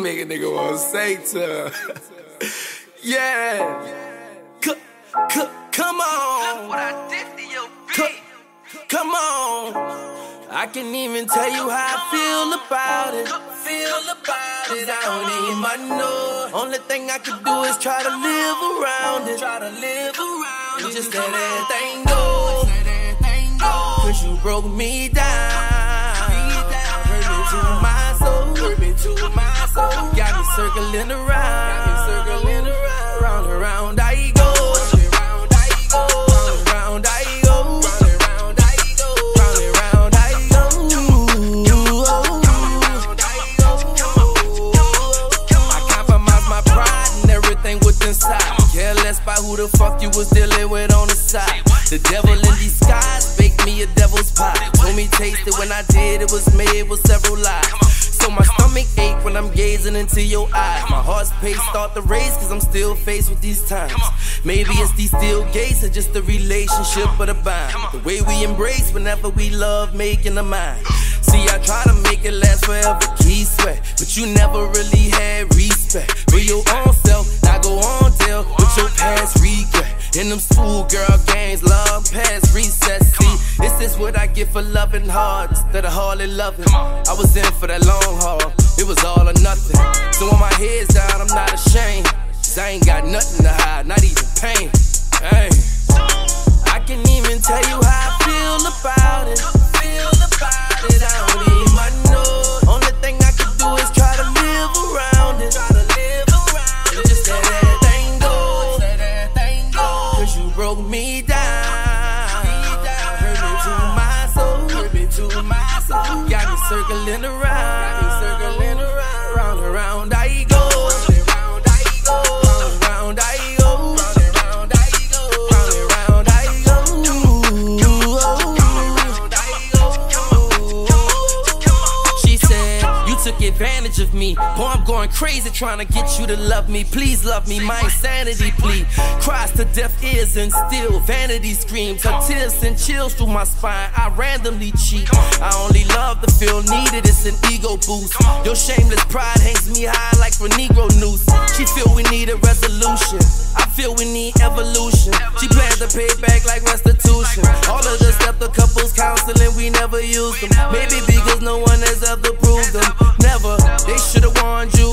Make a nigga wanna say to her. Yeah. Come on. Look what I did to your bitch. Come on. I can't even tell you how I feel about it. Cause I don't even know. Only thing I can do is try to live around it. You just let everything go. Cause you broke me down. Hurt me to my soul. Got me circling around. Round and round I go. Care less by who the fuck you was dealing with on the side. The devil in these skies baked me a devil's pie. Told me taste it when I did, it was made with several lies. So my stomach ache when I'm gazing into your eyes. My heart's pace start to race cause I'm still faced with these times. Maybe it's these steel gates or just the relationship or the bind. The way we embrace whenever we love making a mind. See, I try to make it last forever, key sweat, but you never really had respect for your own self. I go on deal with your past regret. In them schoolgirl games, love past recess. See, this is what I get for loving hard instead of hardly loving. I was in for that long haul, it was all or nothing. So when my head's down, I'm not ashamed, cause I ain't got nothing to hide, not even pain. Hey, I can't even tell you how I feel about it. I don't even know. Only thing I can do is try to live around it. Just let everything go. Cause you broke me down. Hurt me to my soul. Got me circling around. Round and round I go. Advantage of me, boy, I'm going crazy trying to get you to love me. Please love me, my insanity plea cries to deaf ears and still vanity screams. Her tears and chills through my spine. I randomly cheat. I only love to feel needed. It's an ego boost. Your shameless pride hangs me high like for Negro noose. She feel we need a resolution. I feel we need evolution. She plans to pay back like restitution. All of the stuff the couples counseling, we never use them. Maybe because no one has ever proved them. Never, they should've warned you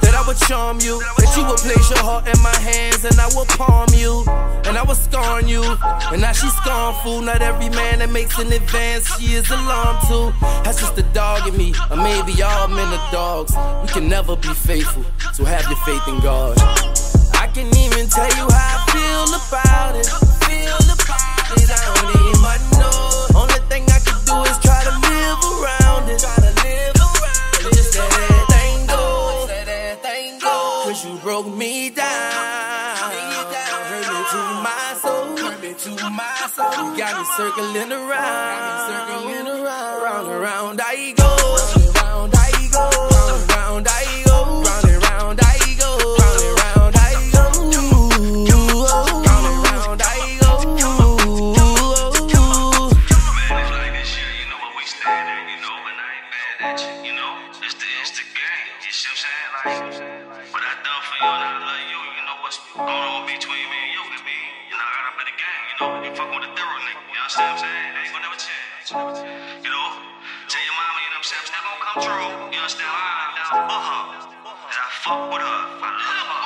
that I would charm you, that you would place your heart in my hands, and I would palm you, and I would scorn you. And now she's scornful. Not every man that makes an advance she is alarmed to. That's just the dog in me, or maybe all men are dogs. We can never be faithful, so have your faith in God. I can't even tell you how I feel about it. Cause I don't even know. Only thing I can do is try to live around it. Just let everything go. Cause you broke me down. Hurt me to my soul. You got me circling around. Round and round I go. Round I go. True, you understand? I'm down for her, cause I fuck with her, I love her.